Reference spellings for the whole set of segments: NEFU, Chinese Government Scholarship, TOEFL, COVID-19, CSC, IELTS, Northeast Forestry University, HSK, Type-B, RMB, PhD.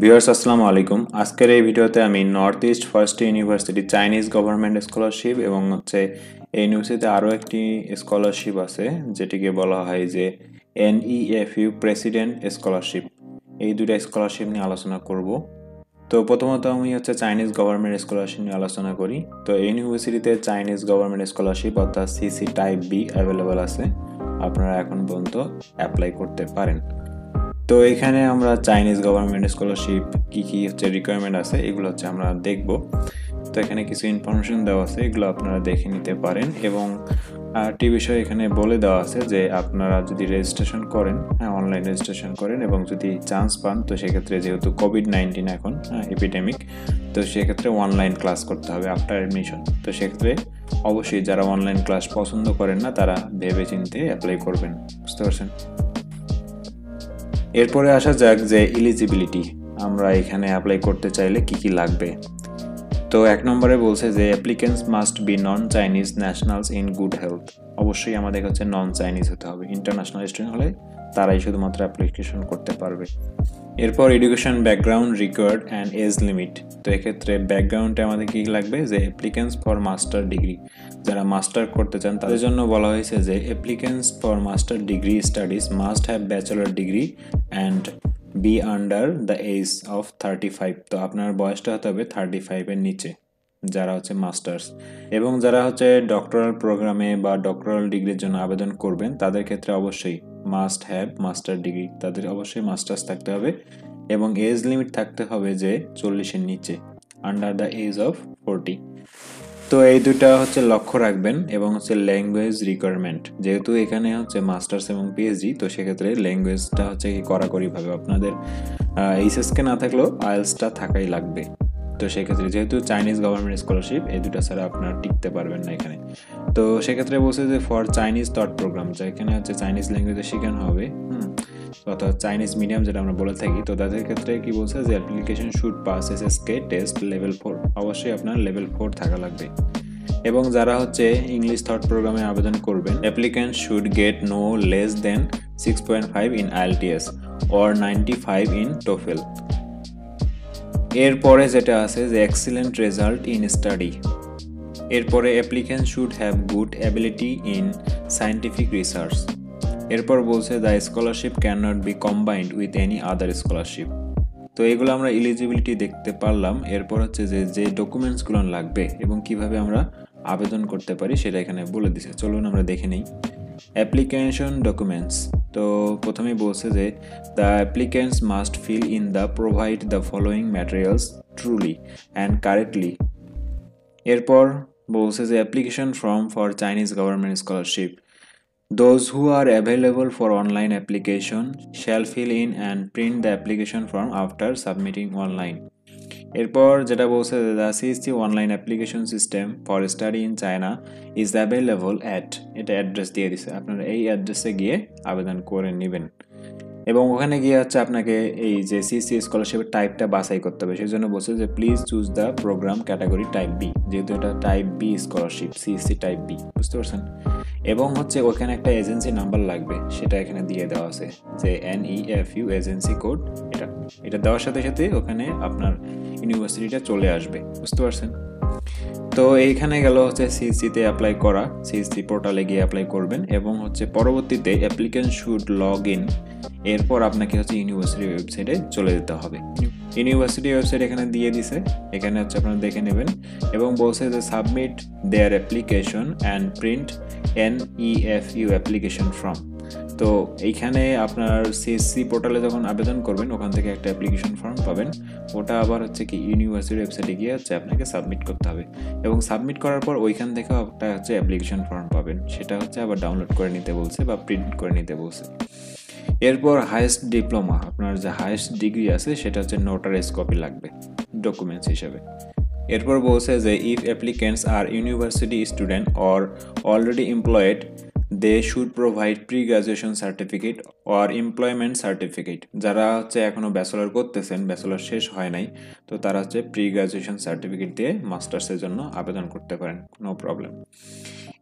Viewers আসসালামু আলাইকুম। আজকের এই ভিডিওতে আমি north east first university Chinese government scholarship এবং এই ইউনিভার্সিটিতে আরও একটি স্কলারশিপ আছে যেটিকে বলা হয় যে NEFU প্রেসিডেন্ট স্কলারশিপ, এই দুইটা স্কলারশিপ নিয়ে আলোচনা করব। তো প্রথমত আমি চাইনিজ গভর্নমেন্ট স্কলারশিপ নিয়ে আলোচনা করি। তো এই ইউনিভার্সিটিতে চাইনিজ গভর্নমেন্ট স্কলারশিপ অর্থাৎ CC টাইপ B অ্যাভেলেবেল আছে, আপনারা এখন পর্যন্ত অ্যাপ্লাই করতে পারেন। তো এখানে আমরা চাইনিজ গভর্নমেন্ট স্কলারশিপ কী রিকোয়ারমেন্ট আছে এগুলো আমরা দেখব। তো এখানে কিছু ইনফরমেশন দেওয়া আছে, এগুলো আপনারা দেখে নিতে পারেন। এবং আরেকটি বিষয় এখানে বলে দেওয়া আছে যে আপনারা যদি রেজিস্ট্রেশন করেন, অনলাইন রেজিস্ট্রেশন করেন এবং যদি চান্স পান, তো সেক্ষেত্রে যেহেতু COVID-19 এখন এপিডেমিক, তো সেক্ষেত্রে অনলাইন ক্লাস করতে হবে আফটার অ্যাডমিশন। তো সেক্ষেত্রে অবশ্যই যারা অনলাইন ক্লাস পছন্দ করেন না তারা ভেবে চিন্তে অ্যাপ্লাই করবেন, বুঝতে পারছেন। এরপরে আসা যাক যে এলিজিবিলিটি, আমরা এখানে অ্যাপ্লাই করতে চাইলে কী লাগবে। তো 1 নম্বরে বলছে যে applicants must be non Chinese nationals in good health. অবশ্যই আমাদের নন চাইনিজ হতে হবে, ইন্টারন্যাশনাল স্টুডেন্ট হলে তারাই শুধুমাত্র অ্যাপ্লিকেশন করতে পারবে। এরপর education background required and age limit. তো এক্ষেত্রে ব্যাকগ্রাউন্ডে আমাদের কী লাগবে যে অ্যাপ্লিকেন্টস ফর মাস্টার ডিগ্রি, যারা মাস্টার করতে চান তাদের জন্য বলা হয়েছে যে applicants for master degree studies must have bachelor degree and be under the age of 35। তো আপনার বয়সটা হতে হবে 35-এর নিচে যারা মাস্টার্স। এবং যারা ডক্টরাল প্রোগ্রামে বা ডক্টরাল ডিগ্রির জন্য আবেদন করবেন তাদের ক্ষেত্রে অবশ্যই মাস্ট হ্যাভ মাস্টার ডিগ্রি, তাদের অবশ্যই মাস্টার্স থাকতে হবে এবং এজ লিমিট থাকতে হবে যে 40-এর নিচে, আন্ডার দ্য এজ অফ 40। তো এই দুটা লক্ষ্য রাখবেন। এবং ল্যাঙ্গুয়েজ রিকোয়ারমেন্ট, যেহেতু এখানে মাস্টার্স এবং PhD, তো সেক্ষেত্রে ল্যাঙ্গুয়েজটা কড়াকড়িভাবে আপনাদের HSK না থাকলেও IELTSটা থাকাই লাগবে। তো সেক্ষেত্রে যেহেতু চাইনিজ গভর্নমেন্ট স্কলারশিপ, এই দুটো ছাড়া আপনারা টিকতে পারবেন না এখানে। তো সেক্ষেত্রে বলছে যে ফর চাইনিজ থট প্রোগ্রাম, যা এখানে চাইনিজ ল্যাঙ্গুয়েজে শেখানো হবে, অর্থাৎ চাইনিজ মিডিয়াম যেটা আমরা বলে থাকি, তো তাদের ক্ষেত্রে কি বলছে যে application should pass SSK test level 4, অবশ্যই আপনার লেভেল 4 থাকা লাগবে। এবং যারা ইংলিশ থট প্রোগ্রামে আবেদন করবেন, applicant should get no less than 6.5 in IELTS or 95 in TOEFL। এরপরে যেটা আছে যে এক্সিলেন্ট রেজাল্ট ইন স্টাডি। এরপরে applicant should have good ability in scientific research. এরপর বলছে the scholarship can not be combined with any other scholarship. তো এগুলো আমরা এলিজিবিলিটি দেখতে পারলাম। এরপর যে ডকুমেন্টসগুলো লাগবে এবং কিভাবে আমরা আবেদন করতে পারি সেটা এখানে বলে দিচ্ছে, চলুন আমরা দেখে নিই। অ্যাপ্লিকেশন ডকুমেন্টস, তো প্রথমেই বলছে যে the applicants must fill in the provide the following materials truly and correctly. এরপর বলছে যে application form for Chinese government scholarship, those who are available for online application shall fill in and print the application form after submitting online. এরপর যেটা বলছে the CSC online application system for study in China is available at, এটা address দিয়ে দিছে, আপনারা এই অ্যাড্রেসে গিয়ে আবেদন করে নেবেন। এবং ওখানে গিয়ে আপনাকে এই যে CSC স্কলারশিপের টাইপটা বাছাই করতে হবে। সেই জন্য বলছে যে please choose the programme category type B, যেহেতু এটা type B scholarship, CSC type B, বুঝতে পারছেন। এবং ওখানে একটা এজেন্সি নাম্বার লাগবে, সেটা এখানে দিয়ে দেওয়া আছে যে NEFU এজেন্সি কোড। এটা দেওয়ার সাথে সাথে ওখানে আপনার ইউনিভার্সিটিটা চলে আসবে, বুঝতে পারছেন। তো এইখানে গেল CSC-তে অ্যাপ্লাই করা, CSC পোর্টালে গিয়ে অ্যাপ্লাই করবেন। এবং পরবর্তীতে অ্যাপ্লিকেন্ট শুড লগ ইন, এরপর আপনাকে ইউনিভার্সিটি ওয়েবসাইটে চলে যেতে হবে। ইউনিভার্সিটি ওয়েবসাইট এখানে দিয়ে দিছে, এখানে আপনারা দেখে নেবেন। এবং বলছে যে submit their application and print NEFU application form. তো এইখানে আপনার CSC পোর্টালে যখন আবেদন করবেন ওখান থেকে একটা অ্যাপ্লিকেশন ফর্ম পাবেন, ওটা আবার ইউনিভার্সিটি ওয়েবসাইটে গিয়ে আপনাকে সাবমিট করতে হবে। এবং সাবমিট করার পর ওইখান থেকে একটা অ্যাপ্লিকেশন ফর্ম পাবেন, সেটা আবার ডাউনলোড করে নিতে বলছে বা প্রিন্ট করে নিতে বলছে। এরপর হাইয়েস্ট ডিপ্লোমা, আপনার যে হাইয়েস্ট ডিগ্রি আছে সেটা নোটারাইজ কপি লাগবে ডকুমেন্টস হিসেবে। এরপর বলছে যে if applicants are university student or already employed they should provide pre graduation certificate or employment certificate. যারা এখনও ব্যাচেলর করতেছেন, ব্যাচেলর শেষ হয় নাই, তো তারা প্রি গ্রাজুয়েশন সার্টিফিকেট দিয়ে মাস্টার্সের জন্য আবেদন করতে পারেন, নো প্রবলেম।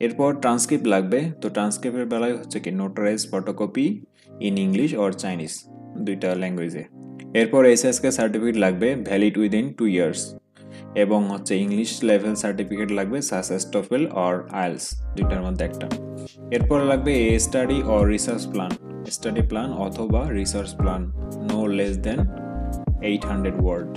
এরপর ট্রান্সক্রিপ্ট লাগবে, তো ট্রান্সক্রিপ্টের বেলায় notarise photocopy in English or Chinese, দুইটা ল্যাঙ্গুয়েজে। এরপর এসএসকে সার্টিফিকেট লাগবে ভ্যালিড উইদিন 2 years এবং হচ্ছে ইংলিশ লেভেল সার্টিফিকেট লাগবে such as TOEFL or IELTS দুইটার মধ্যে একটা। এরপর লাগবে a study or research plan, study plan অথবা research plan no less than 800 word.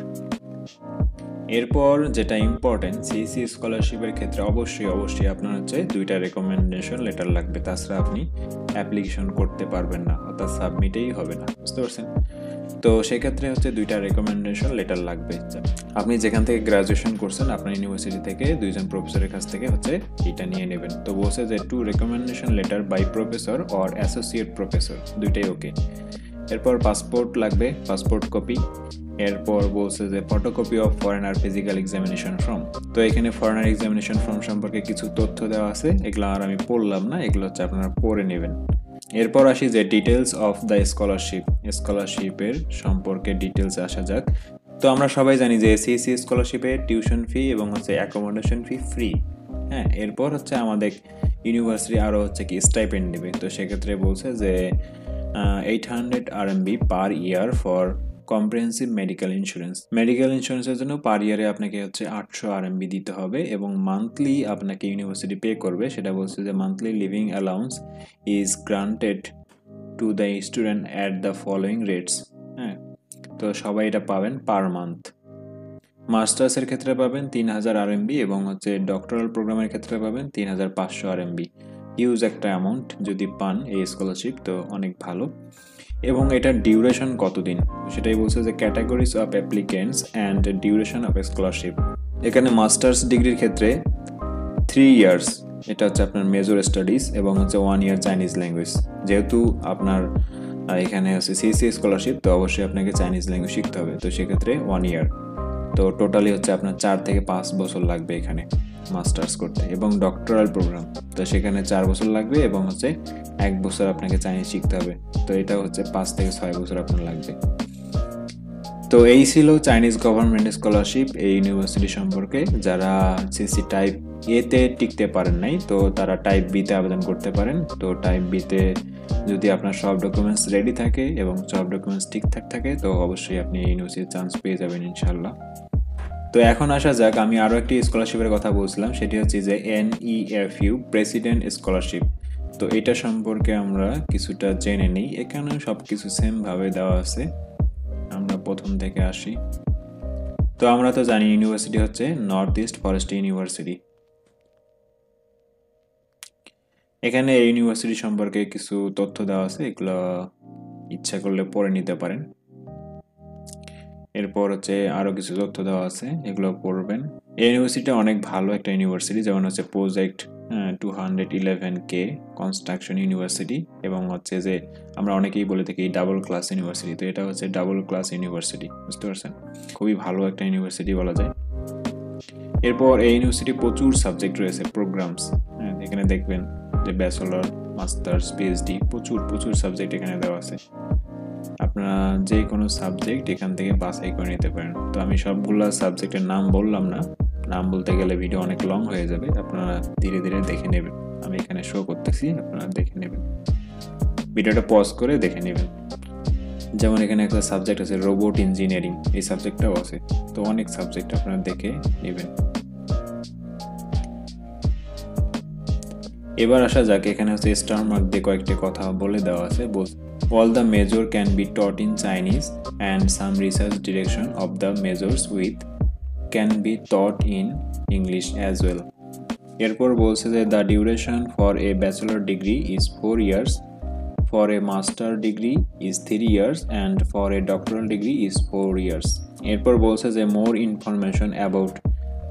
এরপর যেটা ইম্পর্টেন্ট সিএসসি স্কলারশিপের ক্ষেত্রে অবশ্যই আপনার হচ্ছে দুইটা রেকমেন্ডেশন লেটার লাগবে, তাছাড়া আপনি অ্যাপ্লিকেশন করতে পারবেন না অর্থাৎ সাবমিটেই হবে না, বুঝতে পারছেন তো? সেক্ষেত্রে হচ্ছে দুইটা রেকমেন্ডেশন লেটার লাগবে। আপনি যেখান থেকে গ্রাজুয়েশন করছেন আপনার ইউনিভার্সিটি থেকে দুইজন প্রফেসরের কাছ থেকে হচ্ছে এটা নিয়ে নেবেন। তো বলছে যে 2 recommendation letter by professor or associate professor দুইটাই ওকে। এরপর পাসপোর্ট লাগবে, পাসপোর্ট কপি। এরপর বলছে যে photocopy of foreigner physical examination form. তো এখানে ফরেনার এক্সামিনেশন ফর্ম সম্পর্কে কিছু তথ্য দেওয়া আছে, এগুলো আর আমি পড়লাম না, এগুলো হচ্ছে আপনারা পড়ে নেবেন। এরপর আসি যে ডিটেলস অফ দ্য স্কলারশিপ, স্কলারশিপের সম্পর্কে ডিটেলস আসা যাক। তো আমরা সবাই জানি যে সিএসসি স্কলারশিপে টিউশন ফি এবং হচ্ছে অ্যাকোমোডেশন ফি ফ্রি, হ্যাঁ। এরপর হচ্ছে আমাদের ইউনিভার্সিটি আরও হচ্ছে কি স্টাইপেন্ড দেবে। তো সেক্ষেত্রে বলছে যে 800 RMB per year for comprehensive medical insurance. Medical ইন্স্যুরেন্সের জন্য পার ইয়ারে আপনাকে হচ্ছে 800 RMB দিতে হবে এবং মান্থলি আপনাকে ইউনিভার্সিটি পে করবে। সেটা বলছে যে monthly living allowance is granted to the student at the following rates, হ্যাঁ। তো সবাই এটা পাবেন পার মান্থ। মাস্টার্সের ক্ষেত্রে পাবেন 3000 RMB এবং হচ্ছে ডক্টরাল প্রোগ্রামের ক্ষেত্রে পাবেন 3500 RMB। হিউজ একটা অ্যামাউন্ট যদি পান এই স্কলারশিপ তো অনেক ভালো। এবং এটার ডিউরেশন কতদিন সেটাই বলছে যে categories of applicants and duration of scholarship. এখানে মাস্টার্স ডিগ্রির ক্ষেত্রে 3 years এটা হচ্ছে আপনার মেজর স্টাডিজ এবং হচ্ছে 1 year চাইনিজ ল্যাঙ্গুয়েজ। যেহেতু আপনার এখানে হচ্ছে সিএসসি স্কলারশিপ তো অবশ্যই আপনাকে চাইনিজ ল্যাঙ্গুয়েজ শিখতে হবে, তো সেক্ষেত্রে 1 year। তো টোটালি হচ্ছে আপনার 4 থেকে 5 বছর লাগবে এখানে মাস্টার্স করতে এবং ডক্টরাল প্রোগ্রাম তো সেখানে 4 বছর লাগবে এবং হচ্ছে 1 বছর আপনাকে চাইনিজ শিখতে হবে, তো এটা হচ্ছে 5 থেকে 6 বছর আপনার লাগবে। তো এই ছিল চাইনিজ গভর্নমেন্ট স্কলারশিপ এই ইউনিভার্সিটি সম্পর্কে। যারা সিএসসি টাইপ এতে টিকতে পারেন নাই তো তারা টাইপ বিতে আবেদন করতে পারেন। তো টাইপ বিতে যদি আপনার সব ডকুমেন্টস রেডি থাকে এবং সব ডকুমেন্টস ঠিকঠাক থাকে তো অবশ্যই আপনি ইউনিভার্সিটির চান্স পেয়ে যাবেন ইনশাল্লাহ। তো এখন আসা যাক, আমি আরও একটি স্কলারশিপের কথা বলছিলাম, সেটি হচ্ছে যে NEFU প্রেসিডেন্ট স্কলারশিপ। তো এটা সম্পর্কে আমরা কিছুটা জেনে নিই, এখানে সব কিছু সেমভাবে দেওয়া আছে। আমরা প্রথম থেকে আসি। তো আমরা তো জানি ইউনিভার্সিটি হচ্ছে নর্থ ইস্ট ফরেস্ট ইউনিভার্সিটি। এখানে এই ইউনিভার্সিটি সম্পর্কে কিছু তথ্য দেওয়া আছে, এগুলো ইচ্ছা করলে পড়ে নিতে পারেন। এরপর হচ্ছে আরও কিছু তথ্য দেওয়া আছে, এগুলো পড়বেন। এই ইউনিভার্সিটিটা অনেক ভালো একটা ইউনিভার্সিটি, যেমন হচ্ছে প্রজেক্ট 211K কনস্ট্রাকশন ইউনিভার্সিটি এবং হচ্ছে যে আমরা অনেকেই বলে থাকি ডাবল ক্লাস ইউনিভার্সিটি, তো এটা হচ্ছে ডাবল ক্লাস ইউনিভার্সিটি, বুঝতে পারছেন? খুবই ভালো একটা ইউনিভার্সিটি বলা যায়। এরপর এই ইউনিভার্সিটি প্রচুর সাবজেক্ট রয়েছে, প্রোগ্রামস, হ্যাঁ। এখানে দেখবেন যে ব্যাচেলর, মাস্টার্স, PhD প্রচুর সাবজেক্ট এখানে দেওয়া আছে। আপনারা যে কোনো সাবজেক্ট এখান থেকে বাছাই করে নিতে পারেন। তো আমি সবগুলো সাবজেক্টের নাম বললাম না, নাম বলতে গেলে ভিডিও অনেক লং হয়ে যাবে, আপনারা ধীরে ধীরে দেখে নেবেন। আমি এখানে শো করতেছি, আপনারা দেখে নেবেন, ভিডিওটা পজ করে দেখে নেবেন। যেমন এখানে একটা সাবজেক্ট আছে রোবট ইঞ্জিনিয়ারিং, এই সাবজেক্টটাও আছে। তো অনেক সাবজেক্ট আপনারা দেখে নেবেন। এবার আসা যাক, এখানে হচ্ছে স্টার মার্ক দিয়ে কয়েকটি কথা বলে দেওয়া আছে। All the major can be taught in Chinese and some research direction of the majors with can be taught in English as well. এরপর বলছে যে the duration for a bachelor degree is 4 years, for a master degree is 3 years and for a doctoral degree is 4 years. এরপর বলছে যে more information about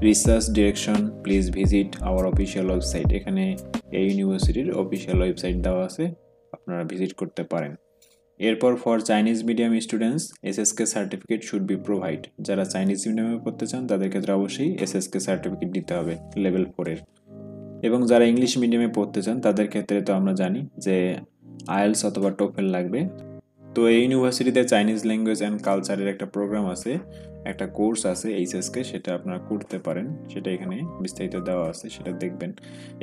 research direction please visit our official website. এখানে এই ইউনিভার্সিটির official website দেওয়া আছে, আপনারা visit করতে পারেন। এরপর for Chinese medium students SSK certificate should be provide. যারা চাইনিজ মিডিয়ামে পড়তে চান তাদের ক্ষেত্রে অবশ্যই SSK সার্টিফিকেট দিতে হবে লেভেল 4-এর। এবং যারা ইংলিশ মিডিয়ামে পড়তে চান তাদের ক্ষেত্রে তো আমরা জানি যে IELTS অথবা TOEFL লাগবে। তো এই ইউনিভার্সিটিতে চাইনিজ ল্যাঙ্গুয়েজ অ্যান্ড কালচারের একটা প্রোগ্রাম আছে, একটা কোর্স আছে HSK, সেটা আপনারা করতে পারেন, সেটা এখানে বিস্তারিত দেওয়া আছে, সেটা দেখবেন।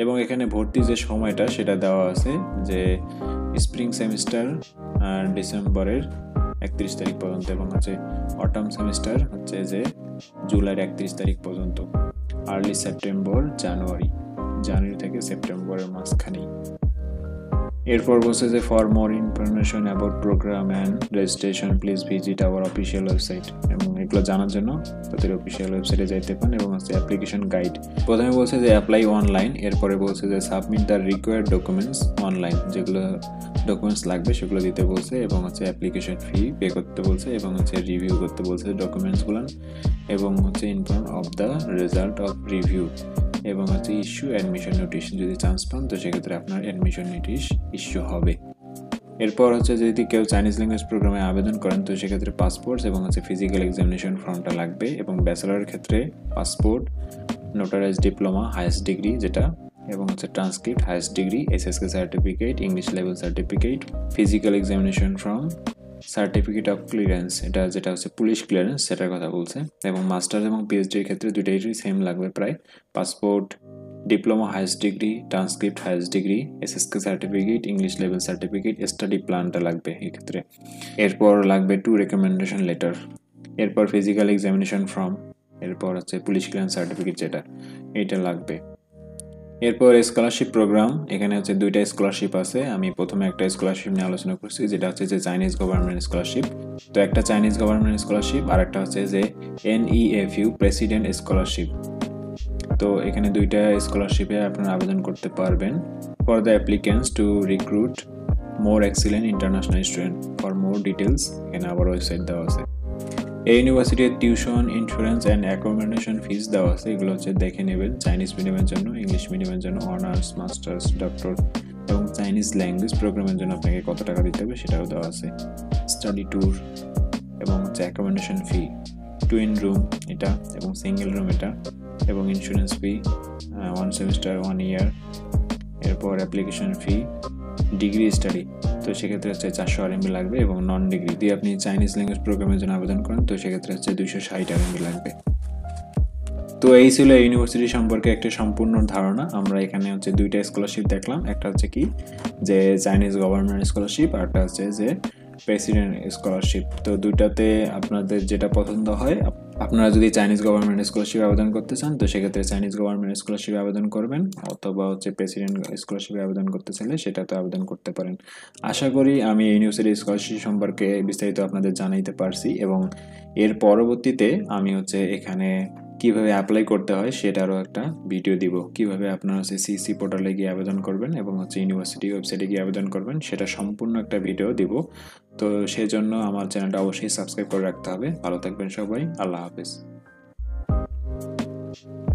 এবং এখানে ভর্তির যে সময়টা সেটা দেওয়া আছে যে স্প্রিং সেমিস্টার ডিসেম্বরের 31 তারিখ পর্যন্ত এবং হচ্ছে অটম সেমিস্টার হচ্ছে যে জুলাই 31 তারিখ পর্যন্ত আর্লি সেপ্টেম্বর জানুয়ারি থেকে সেপ্টেম্বরের মাঝখানে এরপর বসে যে for more information about programme and registration please visit our official website এবং এগুলো জানার জন্য তাদের অফিশিয়াল ওয়েবসাইটে যাইতে পারেন এবং আছে অ্যাপ্লিকেশন গাইড প্রথমে বলছে যে অ্যাপ্লাই অনলাইন এরপরে বলছে যে submit the required documents online যেগুলো ডকুমেন্টস লাগবে সেগুলো দিতে বলছে এবং হচ্ছে অ্যাপ্লিকেশন ফি পে করতে বলছে এবং হচ্ছে রিভিউ করতে বলছে ডকুমেন্টসগুলো এবং হচ্ছে inform of the result of review এবং হচ্ছে ইস্যু অ্যাডমিশন নোটিশ যদি চান্স পান তো সেক্ষেত্রে আপনার অ্যাডমিশন নোটিশ ইস্যু হবে এরপর হচ্ছে যদি কেউ চাইনিজ ল্যাঙ্গুয়েজ প্রোগ্রামে আবেদন করেন তো সেক্ষেত্রে পাসপোর্টস এবং হচ্ছে ফিজিক্যাল এক্সামিনেশন ফর্মটা লাগবে এবং ব্যাচেলরের ক্ষেত্রে passport notarise diploma highest degree যেটা এবং হচ্ছে transcript highest degree SSC certificate English level certificate physical examination form certificate of clearance এটা যেটা হচ্ছে পুলিশ ক্লিয়ারেন্স সেটার কথা বলছে এবং মাস্টার্স এবং পিএইচডির ক্ষেত্রে দুইটাই সেম লাগবে প্রায় passport diploma highest degree transcript highest degree SSC certificate English level certificate study প্ল্যানটা লাগবে এক্ষেত্রে এরপর লাগবে 2 রেকমেন্ডেশন লেটার এরপর ফিজিক্যাল এক্সামিনেশন ফর্ম এরপর হচ্ছে পুলিশ ক্লিয়ারেন্স সার্টিফিকেট যেটা এটা লাগবে এরপর স্কলারশিপ প্রোগ্রাম এখানে হচ্ছে দুইটা স্কলারশিপ আছে আমি প্রথমে একটা স্কলারশিপ নিয়ে আলোচনা করছি যেটা হচ্ছে যে চাইনিজ গভর্নমেন্ট স্কলারশিপ তো একটা চাইনিজ গভর্নমেন্ট স্কলারশিপ আর একটা হচ্ছে যে NEFU প্রেসিডেন্ট স্কলারশিপ তো এখানে দুইটা স্কলারশিপে আপনারা আবেদন করতে পারবেন for the applicants to recruit more excellent international student for more details এখানে আবার ওয়েবসাইট দেওয়া আছে এই ইউনিভার্সিটির tuition insurance and accommodation fees দেওয়া আছে এগুলো হচ্ছে দেখে নেবেন চাইনিজ মিডিয়ামের জন্য ইংলিশ মিডিয়ামের জন্য অনার্স মাস্টার্স ডক্টর এবং চাইনিজ ল্যাঙ্গুয়েজ প্রোগ্রামের জন্য আপনাকে কত টাকা দিতে হবে সেটাও দেওয়া আছে স্টাডি ট্যুর এবং হচ্ছে অ্যাকোমোডেশন ফি টুইন রুম এটা এবং সিঙ্গেল রুম এটা এবং ইন্স্যুরেন্স ফি 1 সেমিস্টার 1 ইয়ার এরপর অ্যাপ্লিকেশন ফি ডিগ্রি স্টাডি তো সেক্ষেত্রে হচ্ছে 400 RMB লাগবে এবং নন ডিগ্রি দিয়ে আপনি চাইনিজ ল্যাঙ্গুয়েজ প্রোগ্রামের জন্য আবেদন করেন তো সেক্ষেত্রে হচ্ছে 260 RMB লাগবে তো এই ছিল এই ইউনিভার্সিটি সম্পর্কে একটা সম্পূর্ণ ধারণা আমরা এখানে হচ্ছে দুইটা স্কলারশিপ দেখলাম একটা হচ্ছে কি যে চাইনিজ গভর্নমেন্ট স্কলারশিপ আর একটা হচ্ছে যে প্রেসিডেন্ট স্কলারশিপ তো দুইটাতে আপনাদের যেটা পছন্দ হয় আপনারা যদি চাইনিজ গভর্নমেন্ট স্কলারশিপে আবেদন করতে চান তো সেক্ষেত্রে চাইনিজ গভর্নমেন্ট স্কলারশিপে আবেদন করবেন অথবা হচ্ছে প্রেসিডেন্ট স্কলারশিপে আবেদন করতে চাইলে সেটাতে আবেদন করতে পারেন আশা করি আমি ইউনিভার্সিটি স্কলারশিপ সম্পর্কে বিস্তারিত আপনাদের জানাইতে পারছি এবং এর পরবর্তীতে আমি হচ্ছে এখানে কীভাবে অ্যাপ্লাই করতে হয় সেটারও একটা ভিডিও দিব কীভাবে আপনারা হচ্ছে CSC পোর্টালে গিয়ে আবেদন করবেন এবং হচ্ছে ইউনিভার্সিটি ওয়েবসাইটে গিয়ে আবেদন করবেন সেটা সম্পূর্ণ একটা ভিডিও দিব তো সেজন্য আমার চ্যানেলটা অবশ্যই সাবস্ক্রাইব করে রাখতে হবে ভালো থাকবেন সবাই আল্লাহ হাফেজ